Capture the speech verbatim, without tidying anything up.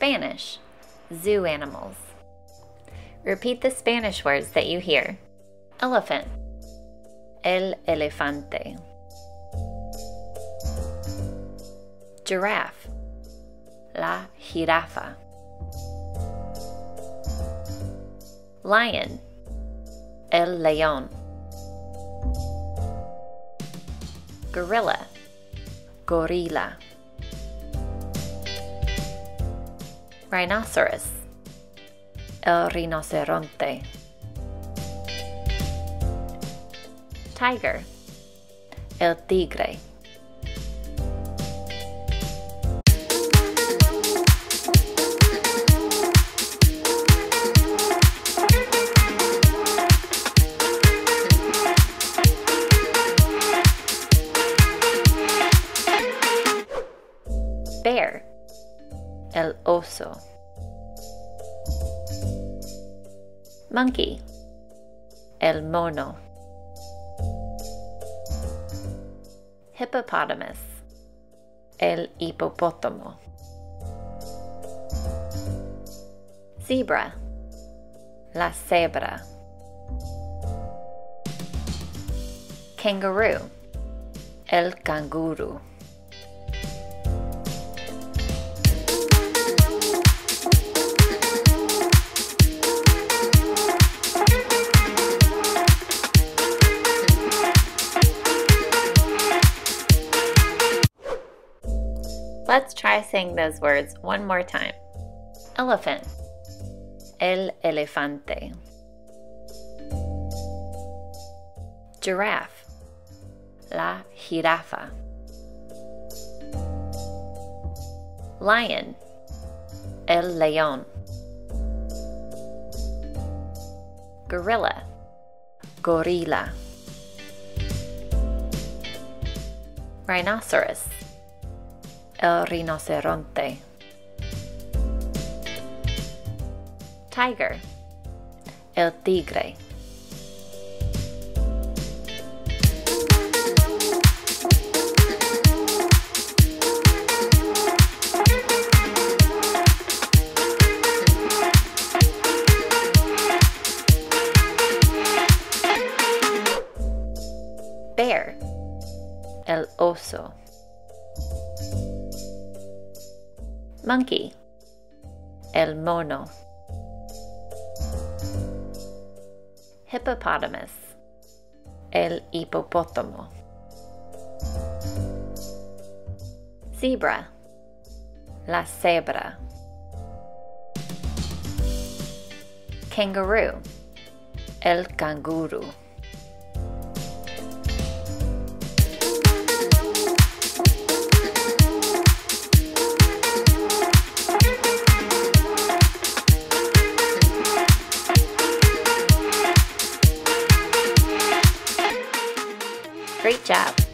Spanish. Zoo animals. Repeat the Spanish words that you hear. Elephant. El elefante. Giraffe. La jirafa. Lion. El león. Gorilla. Gorila. Rhinoceros. El rinoceronte. Tiger. El tigre. Bear. El oso. Monkey. El mono. Hippopotamus. El hipopótamo. Zebra. La cebra. Kangaroo. El canguro. Let's try saying those words one more time. Elephant. El elefante. Giraffe. La jirafa. Lion. El león. Gorilla. Gorila. Rhinoceros. El rinoceronte. Tiger. El tigre. Bear. El oso. Monkey. El mono. Hippopotamus. El hipopótamo. Zebra. La cebra. Kangaroo. El canguro. Great job!